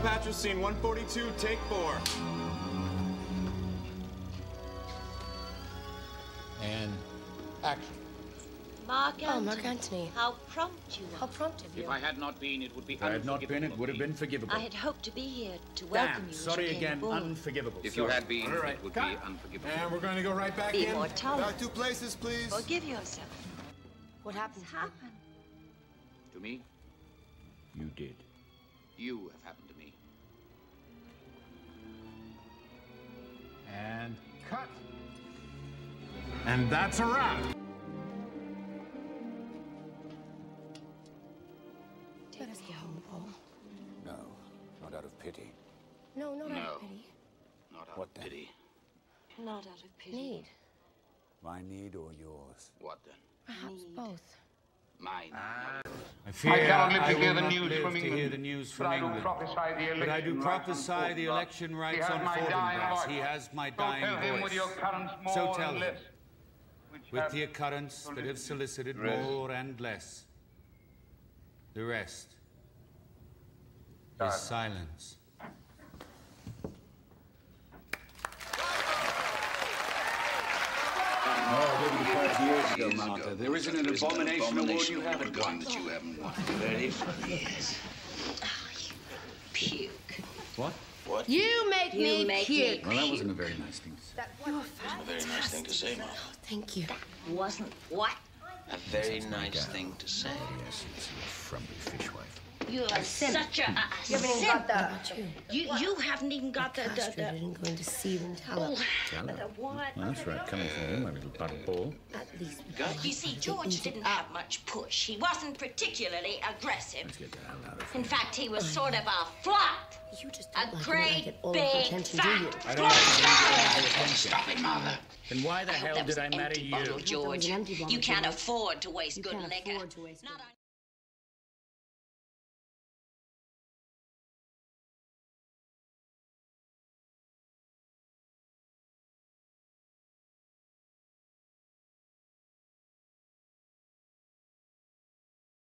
Cleopatra, scene 142, take 4. And action. Mark Antony. How prompt you are. If I had not been, it would be unforgivable. If I had not been, it would have been forgivable. I had hoped to be here to welcome you. Sorry again, unforgivable. If you had been, it would be unforgivable. And we're going to go right back in. Be more tolerant. Back 2 places, please. Forgive yourself. What happened? To me? You did. You have happened to me. And cut. And that's a wrap. Let us go home, Paul. No, not out of pity. No, not out of pity. Not out of pity. Not out of pity. Need. My need or yours? What then? Perhaps both. Mine. I cannot live to hear the news from England. But I do prophesy the election rights on Fortinbras. He has my dying voice. So tell him, with the occurrence that have solicited more and less, the rest is silence. Years ago, Martha, there isn't an abomination award you haven't won. That you haven't won. Very funny. Yes. Oh, you puke. What? What? You make me puke. Well, that wasn't a very nice thing to say. That wasn't a very nice thing to say, Martha. Oh, thank you. That wasn't what? A very nice thing to say. Yes, it's your frumpy fishwife. You're such a you haven't even got the... I didn't go in to see them. Tell her. Well, that's right, coming from you, my little butt ball. At least... You see, George didn't have much push. He wasn't particularly aggressive. Let's get the hell out of here. In fact, he was sort of a flop. A great, big, fat flop. Stop it, Mother. Then why the hell did I marry you? George. You can't afford to waste good liquor.